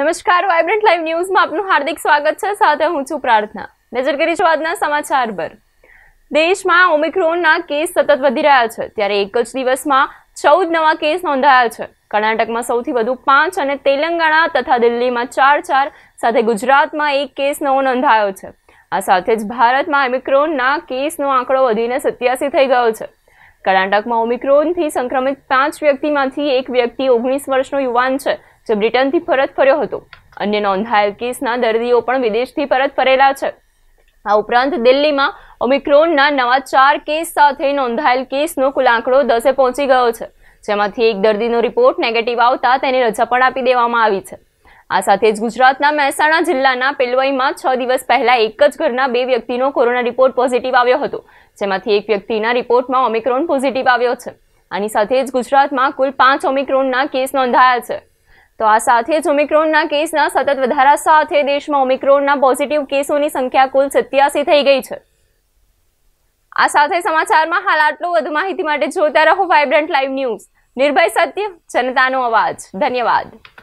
नमस्कार vibrant live news में आपनु हार्दिक स्वागत है। साथे हूँ छू प्रार्थना। नजर करीशुं आजना समाचार पर। देश में ओमिक्रोन ना केस सतत वधी रह्या छे, त्यारे एक ज दिवस में 14 नवा केस नोंधाया छे। कर्नाटक में सौथी वधु 5 अने तेलंगाणा तथा दिल्ली में 4 साथे गुजरात में 1 केस नवो नोंधायो छे। आ साथे ज भारत में ओमिक्रोन ना केस नो आंकड़ो वधीने 87 थई गयो छे। कर्नाटक में ओमिक्रोन थी संक्रमित 5 व्यक्ति में एक व्यक्ति 19 वर्षनो युवान छे, जो ब्रिटन थी परत फर्यो हतो। अन्य नोंधायेल केसना दर्दीओ पण विदेशथी परत फरेला छे। आ उपरांत दिल्ली में ओमिक्रोनना नवा 4 केस साथे नोंधायेल केसनो कुल आंकड़ो 10 पहोंची गयो छे, जेमांथी एक दर्दीनो रिपोर्ट नेगेटिव आवता तेनी रजा पण आपी देवामां आवी छे। आ साथे ज गुजरातना महेसाणा जिल्लाना पेलवाईमां 6 दिवस पहेला एक ज घरना 2 व्यक्तिनो कोरोना रिपोर्ट पॉझिटिव आव्यो हतो, जेमांथी एक व्यक्तिना रिपोर्टमां ओमिक्रोन पॉझिटिव आव्यो छे। आनी साथे ज गुजरातमां कुल 5 ओमिक्रोनना केस नोंधाया छे। तो आ साथे ज ओमिक्रोनना केसना सतत वधारा साथे देशमां ओमिक्रोनना पॉझिटिव केसोनी संख्या कुल 87 थई गई छे। आ साथे समाचारमां हाल आटलुं। વધુ માહિતી માટે જોતા રહો વાઇબ્રન્ટ લાઇવ ન્યૂઝ। નિર્ભય સત્ય, જનતાનો અવાજ। ધન્યવાદ।